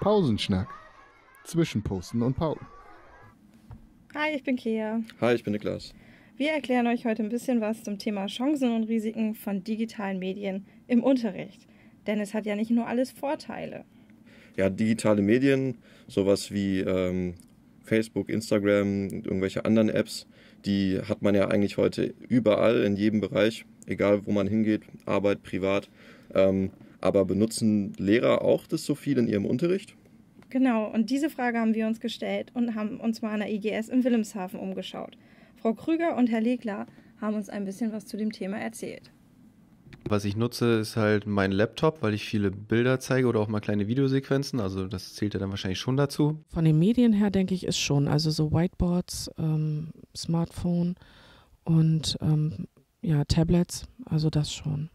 Pausenschnack. Zwischen Posten und Pausen. Hi, ich bin Kea. Hi, ich bin Niklas. Wir erklären euch heute ein bisschen was zum Thema Chancen und Risiken von digitalen Medien im Unterricht. Denn es hat ja nicht nur alles Vorteile. Ja, digitale Medien, sowas wie Facebook, Instagram, irgendwelche anderen Apps, die hat man ja eigentlich heute überall, in jedem Bereich, egal wo man hingeht, Arbeit, privat. Aber benutzen Lehrer auch das so viel in ihrem Unterricht? Genau, und diese Frage haben wir uns gestellt und haben uns mal an der IGS in Wilhelmshaven umgeschaut. Frau Krüger und Herr Legler haben uns ein bisschen was zu dem Thema erzählt. Was ich nutze, ist halt mein Laptop, weil ich viele Bilder zeige oder auch mal kleine Videosequenzen. Also das zählt ja dann wahrscheinlich schon dazu. Von den Medien her denke ich, ist schon. Also so Whiteboards, Smartphone und ja, Tablets, also das schon.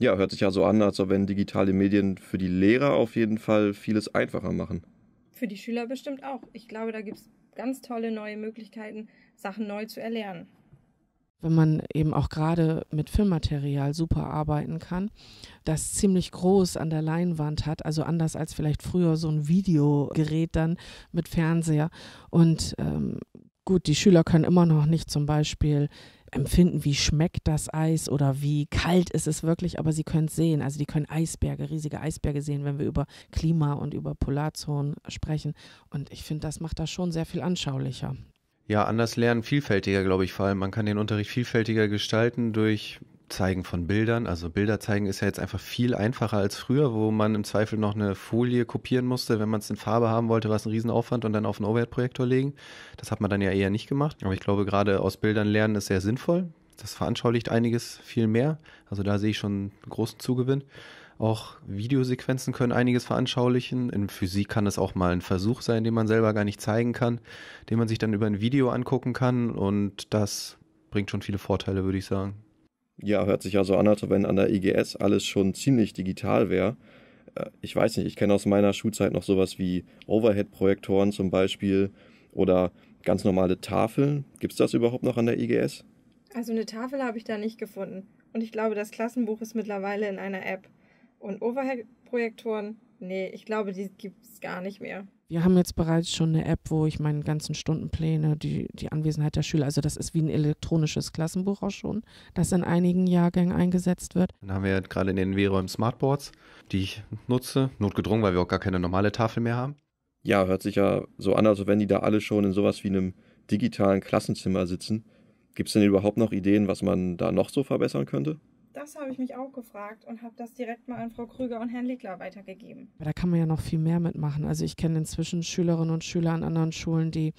Ja, hört sich ja so an, als ob wenn digitale Medien für die Lehrer auf jeden Fall vieles einfacher machen. Für die Schüler bestimmt auch. Ich glaube, da gibt es ganz tolle neue Möglichkeiten, Sachen neu zu erlernen. Wenn man eben auch gerade mit Filmmaterial super arbeiten kann, das ziemlich groß an der Leinwand hat, also anders als vielleicht früher so ein Videogerät dann mit Fernseher. Und gut, die Schüler können immer noch nicht zum Beispiel empfinden, wie schmeckt das Eis oder wie kalt ist es wirklich, aber sie können es sehen. Also die können Eisberge, riesige Eisberge sehen, wenn wir über Klima und über Polarzonen sprechen. Und ich finde, das macht das schon sehr viel anschaulicher. Ja, anders lernen, vielfältiger, glaube ich, vor allem. Man kann den Unterricht vielfältiger gestalten durch Zeigen von Bildern. Also Bilder zeigen ist ja jetzt einfach viel einfacher als früher, wo man im Zweifel noch eine Folie kopieren musste. Wenn man es in Farbe haben wollte, war es ein Riesenaufwand und dann auf einen Overhead-Projektor legen. Das hat man dann ja eher nicht gemacht. Aber ich glaube, gerade aus Bildern lernen ist sehr sinnvoll. Das veranschaulicht einiges viel mehr. Also da sehe ich schon einen großen Zugewinn. Auch Videosequenzen können einiges veranschaulichen. In Physik kann es auch mal ein Versuch sein, den man selber gar nicht zeigen kann, den man sich dann über ein Video angucken kann. Und das bringt schon viele Vorteile, würde ich sagen. Ja, hört sich ja so an, als wenn an der IGS alles schon ziemlich digital wäre. Ich weiß nicht, ich kenne aus meiner Schulzeit noch sowas wie Overhead-Projektoren zum Beispiel oder ganz normale Tafeln. Gibt es das überhaupt noch an der IGS? Also eine Tafel habe ich da nicht gefunden. Und ich glaube, das Klassenbuch ist mittlerweile in einer App. Und Overhead-Projektoren? Nee, ich glaube, die gibt es gar nicht mehr. Wir haben jetzt bereits schon eine App, wo ich meine ganzen Stundenpläne, die Anwesenheit der Schüler, also das ist wie ein elektronisches Klassenbuch auch schon, das in einigen Jahrgängen eingesetzt wird. Dann haben wir jetzt gerade in den NRW-Räumen Smartboards, die ich nutze, notgedrungen, weil wir auch gar keine normale Tafel mehr haben. Ja, hört sich ja so an, als wenn die da alle schon in sowas wie einem digitalen Klassenzimmer sitzen. Gibt es denn überhaupt noch Ideen, was man da noch so verbessern könnte? Das habe ich mich auch gefragt und habe das direkt mal an Frau Krüger und Herrn Legler weitergegeben. Da kann man ja noch viel mehr mitmachen. Also ich kenne inzwischen Schülerinnen und Schüler an anderen Schulen, die,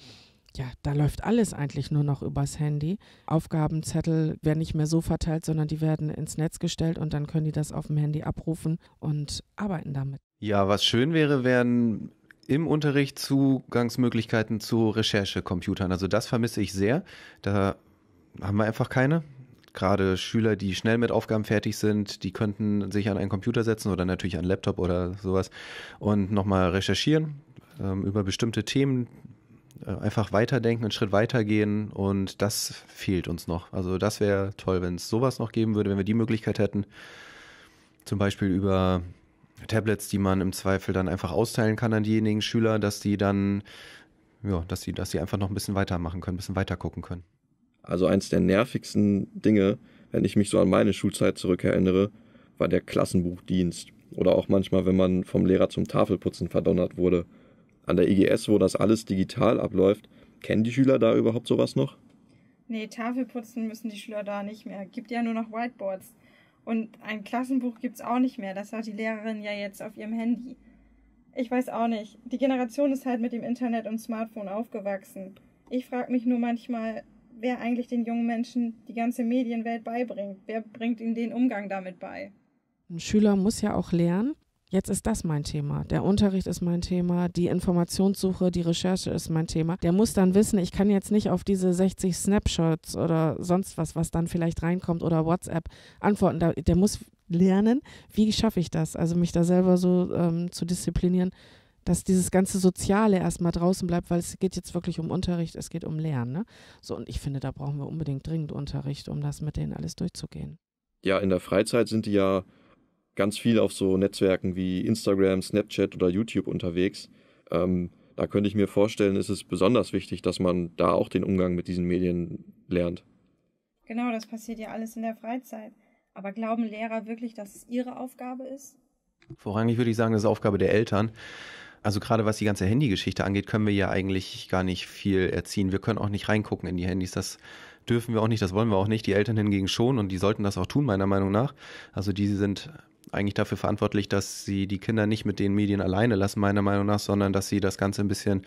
ja, da läuft alles eigentlich nur noch übers Handy. Aufgabenzettel werden nicht mehr so verteilt, sondern die werden ins Netz gestellt und dann können die das auf dem Handy abrufen und arbeiten damit. Ja, was schön wäre, wären im Unterricht Zugangsmöglichkeiten zu Recherchecomputern. Also das vermisse ich sehr. Da haben wir einfach keine. Gerade Schüler, die schnell mit Aufgaben fertig sind, die könnten sich an einen Computer setzen oder natürlich an einen Laptop oder sowas und nochmal recherchieren über bestimmte Themen, einfach weiterdenken, einen Schritt weitergehen und das fehlt uns noch. Also das wäre toll, wenn es sowas noch geben würde, wenn wir die Möglichkeit hätten, zum Beispiel über Tablets, die man im Zweifel dann einfach austeilen kann an diejenigen Schüler, dass die dann, ja, dass die einfach noch ein bisschen weitermachen können, ein bisschen weiter gucken können. Also eins der nervigsten Dinge, wenn ich mich so an meine Schulzeit zurückerinnere, war der Klassenbuchdienst. Oder auch manchmal, wenn man vom Lehrer zum Tafelputzen verdonnert wurde. An der IGS, wo das alles digital abläuft, kennen die Schüler da überhaupt sowas noch? Nee, Tafelputzen müssen die Schüler da nicht mehr. Gibt ja nur noch Whiteboards. Und ein Klassenbuch gibt es auch nicht mehr. Das hat die Lehrerin ja jetzt auf ihrem Handy. Ich weiß auch nicht. Die Generation ist halt mit dem Internet und Smartphone aufgewachsen. Ich frage mich nur manchmal, wer eigentlich den jungen Menschen die ganze Medienwelt beibringt. Wer bringt ihnen den Umgang damit bei? Ein Schüler muss ja auch lernen. Jetzt ist das mein Thema. Der Unterricht ist mein Thema. Die Informationssuche, die Recherche ist mein Thema. Der muss dann wissen, ich kann jetzt nicht auf diese 60 Snapshots oder sonst was dann vielleicht reinkommt oder WhatsApp antworten. Der muss lernen, wie schaffe ich das? Also mich da selber so zu disziplinieren, dass dieses ganze Soziale erstmal draußen bleibt, weil es geht jetzt wirklich um Unterricht, es geht um Lernen. Ne? So, und ich finde, da brauchen wir unbedingt dringend Unterricht, um das mit denen alles durchzugehen. Ja, in der Freizeit sind die ja ganz viel auf so Netzwerken wie Instagram, Snapchat oder YouTube unterwegs. Da könnte ich mir vorstellen, ist es besonders wichtig, dass man da auch den Umgang mit diesen Medien lernt. Genau, das passiert ja alles in der Freizeit. Aber glauben Lehrer wirklich, dass es ihre Aufgabe ist? Vorrangig würde ich sagen, das ist Aufgabe der Eltern. Also gerade was die ganze Handygeschichte angeht, können wir ja eigentlich gar nicht viel erziehen. Wir können auch nicht reingucken in die Handys. Das dürfen wir auch nicht, das wollen wir auch nicht. Die Eltern hingegen schon und die sollten das auch tun, meiner Meinung nach. Also die sind eigentlich dafür verantwortlich, dass sie die Kinder nicht mit den Medien alleine lassen, meiner Meinung nach, sondern dass sie das Ganze ein bisschen,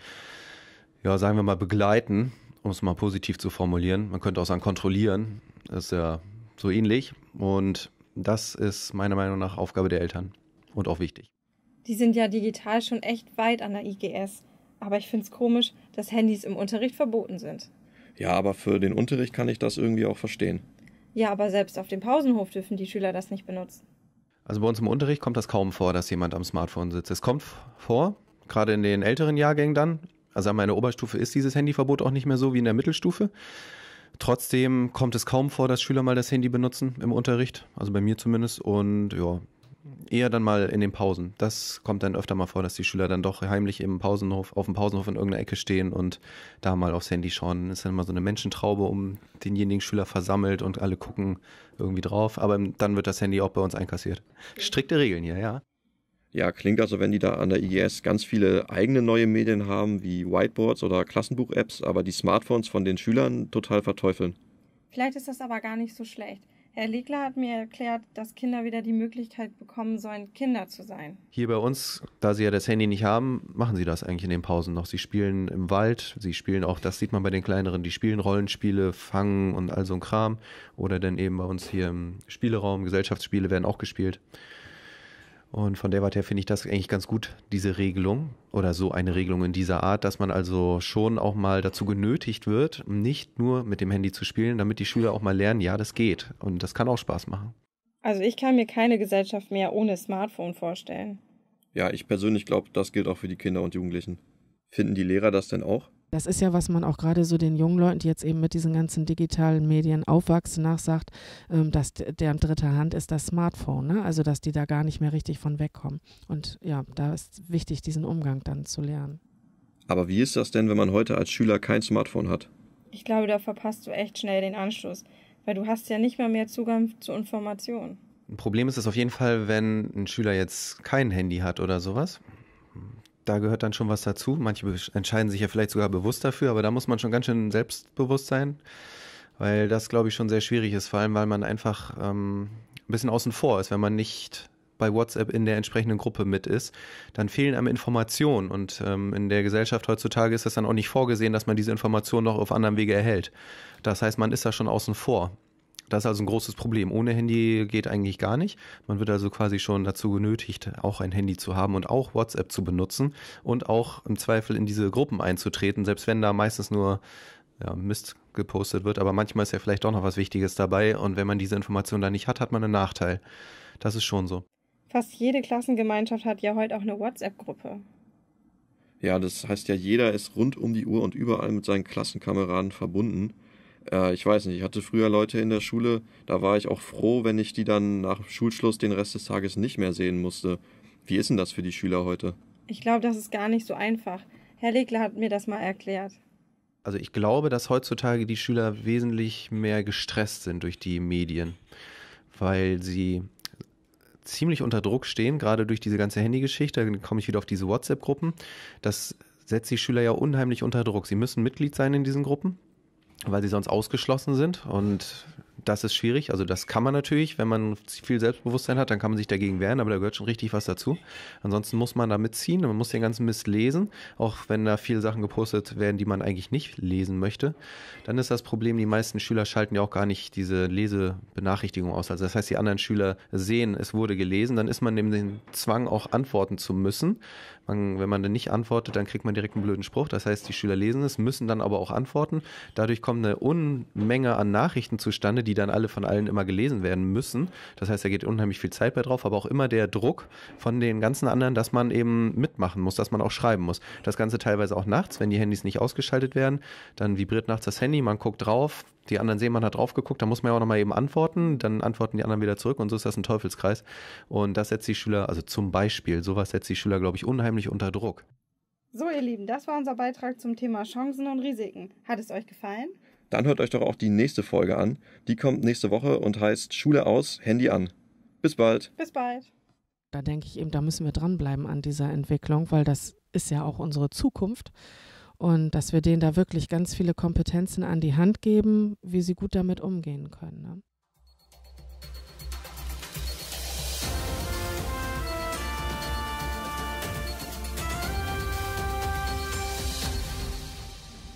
ja, sagen wir mal, begleiten, um es mal positiv zu formulieren. Man könnte auch sagen, kontrollieren. Das ist ja so ähnlich. Und das ist meiner Meinung nach Aufgabe der Eltern und auch wichtig. Die sind ja digital schon echt weit an der IGS. Aber ich finde es komisch, dass Handys im Unterricht verboten sind. Ja, aber für den Unterricht kann ich das irgendwie auch verstehen. Ja, aber selbst auf dem Pausenhof dürfen die Schüler das nicht benutzen. Also bei uns im Unterricht kommt das kaum vor, dass jemand am Smartphone sitzt. Es kommt vor, gerade in den älteren Jahrgängen dann. Also an meiner Oberstufe ist dieses Handyverbot auch nicht mehr so wie in der Mittelstufe. Trotzdem kommt es kaum vor, dass Schüler mal das Handy benutzen im Unterricht. Also bei mir zumindest. Und ja, eher dann mal in den Pausen. Das kommt dann öfter mal vor, dass die Schüler dann doch heimlich im Pausenhof, auf dem Pausenhof in irgendeiner Ecke stehen und da mal aufs Handy schauen. Dann ist dann mal so eine Menschentraube um denjenigen Schüler versammelt und alle gucken irgendwie drauf. Aber dann wird das Handy auch bei uns einkassiert. Strikte Regeln hier, ja. Ja, klingt also, wenn die da an der IGS ganz viele eigene neue Medien haben, wie Whiteboards oder Klassenbuch-Apps, aber die Smartphones von den Schülern total verteufeln. Vielleicht ist das aber gar nicht so schlecht. Herr Legler hat mir erklärt, dass Kinder wieder die Möglichkeit bekommen sollen, Kinder zu sein. Hier bei uns, da sie ja das Handy nicht haben, machen sie das eigentlich in den Pausen noch. Sie spielen im Wald, sie spielen auch, das sieht man bei den Kleineren, die spielen Rollenspiele, Fangen und all so ein Kram. Oder dann eben bei uns hier im Spieleraum, Gesellschaftsspiele werden auch gespielt. Und von der Warte her finde ich das eigentlich ganz gut, diese Regelung oder so eine Regelung in dieser Art, dass man also schon auch mal dazu genötigt wird, nicht nur mit dem Handy zu spielen, damit die Schüler auch mal lernen, ja, das geht und das kann auch Spaß machen. Also ich kann mir keine Gesellschaft mehr ohne Smartphone vorstellen. Ja, ich persönlich glaube, das gilt auch für die Kinder und Jugendlichen. Finden die Lehrer das denn auch? Das ist ja, was man auch gerade so den jungen Leuten, die jetzt eben mit diesen ganzen digitalen Medien aufwachsen, nachsagt, dass deren dritte Hand ist das Smartphone, ne? Also dass die da gar nicht mehr richtig von wegkommen. Und ja, da ist wichtig, diesen Umgang dann zu lernen. Aber wie ist das denn, wenn man heute als Schüler kein Smartphone hat? Ich glaube, da verpasst du echt schnell den Anschluss, weil du hast ja nicht mal mehr Zugang zu Informationen. Ein Problem ist es auf jeden Fall, wenn ein Schüler jetzt kein Handy hat oder sowas. Da gehört dann schon was dazu. Manche entscheiden sich ja vielleicht sogar bewusst dafür, aber da muss man schon ganz schön selbstbewusst sein, weil das, glaube ich, schon sehr schwierig ist, vor allem, weil man einfach ein bisschen außen vor ist. Wenn man nicht bei WhatsApp in der entsprechenden Gruppe mit ist, dann fehlen einem Informationen und in der Gesellschaft heutzutage ist das dann auch nicht vorgesehen, dass man diese Informationen noch auf anderem Wege erhält. Das heißt, man ist da schon außen vor. Das ist also ein großes Problem. Ohne Handy geht eigentlich gar nicht. Man wird also quasi schon dazu genötigt, auch ein Handy zu haben und auch WhatsApp zu benutzen und auch im Zweifel in diese Gruppen einzutreten, selbst wenn da meistens nur Mist gepostet wird. Aber manchmal ist ja vielleicht doch noch was Wichtiges dabei und wenn man diese Information da nicht hat, hat man einen Nachteil. Das ist schon so. Fast jede Klassengemeinschaft hat ja heute auch eine WhatsApp-Gruppe. Ja, das heißt ja, jeder ist rund um die Uhr und überall mit seinen Klassenkameraden verbunden. Ich weiß nicht, ich hatte früher Leute in der Schule, da war ich auch froh, wenn ich die dann nach Schulschluss den Rest des Tages nicht mehr sehen musste. Wie ist denn das für die Schüler heute? Ich glaube, das ist gar nicht so einfach. Herr Legler hat mir das mal erklärt. Also ich glaube, dass heutzutage die Schüler wesentlich mehr gestresst sind durch die Medien, weil sie ziemlich unter Druck stehen, gerade durch diese ganze Handygeschichte. Dann komme ich wieder auf diese WhatsApp-Gruppen. Das setzt die Schüler ja unheimlich unter Druck. Sie müssen Mitglied sein in diesen Gruppen, weil sie sonst ausgeschlossen sind und das ist schwierig. Also das kann man natürlich, wenn man viel Selbstbewusstsein hat, dann kann man sich dagegen wehren, aber da gehört schon richtig was dazu. Ansonsten muss man da mitziehen und man muss den ganzen Mist lesen, auch wenn da viele Sachen gepostet werden, die man eigentlich nicht lesen möchte. Dann ist das Problem, die meisten Schüler schalten ja auch gar nicht diese Lesebenachrichtigung aus. Also das heißt, die anderen Schüler sehen, es wurde gelesen, dann ist man neben dem Zwang auch antworten zu müssen. Wenn man dann nicht antwortet, dann kriegt man direkt einen blöden Spruch. Das heißt, die Schüler lesen es, müssen dann aber auch antworten. Dadurch kommt eine Unmenge an Nachrichten zustande, die die dann alle von allen immer gelesen werden müssen. Das heißt, da geht unheimlich viel Zeit bei drauf, aber auch immer der Druck von den ganzen anderen, dass man eben mitmachen muss, dass man auch schreiben muss. Das Ganze teilweise auch nachts, wenn die Handys nicht ausgeschaltet werden, dann vibriert nachts das Handy, man guckt drauf, die anderen sehen, man hat drauf geguckt, da muss man ja auch nochmal eben antworten, dann antworten die anderen wieder zurück und so ist das ein Teufelskreis. Und das setzt die Schüler, also zum Beispiel, sowas setzt die Schüler, glaube ich, unheimlich unter Druck. So, ihr Lieben, das war unser Beitrag zum Thema Chancen und Risiken. Hat es euch gefallen? Dann hört euch doch auch die nächste Folge an. Die kommt nächste Woche und heißt Schule aus, Handy an. Bis bald. Bis bald. Da denke ich eben, da müssen wir dranbleiben an dieser Entwicklung, weil das ist ja auch unsere Zukunft. Und dass wir denen da wirklich ganz viele Kompetenzen an die Hand geben, wie sie gut damit umgehen können. Ne?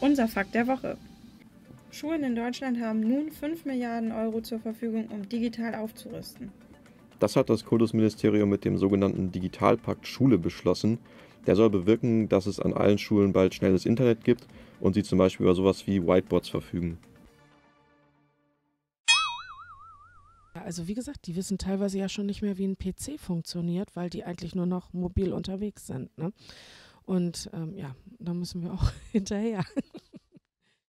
Unser Fakt der Woche. Schulen in Deutschland haben nun 5 Milliarden Euro zur Verfügung, um digital aufzurüsten. Das hat das Kultusministerium mit dem sogenannten Digitalpakt Schule beschlossen. Der soll bewirken, dass es an allen Schulen bald schnelles Internet gibt und sie zum Beispiel über sowas wie Whiteboards verfügen. Also wie gesagt, die wissen teilweise ja schon nicht mehr, wie ein PC funktioniert, weil die eigentlich nur noch mobil unterwegs sind, ne? Und ja, da müssen wir auch hinterher.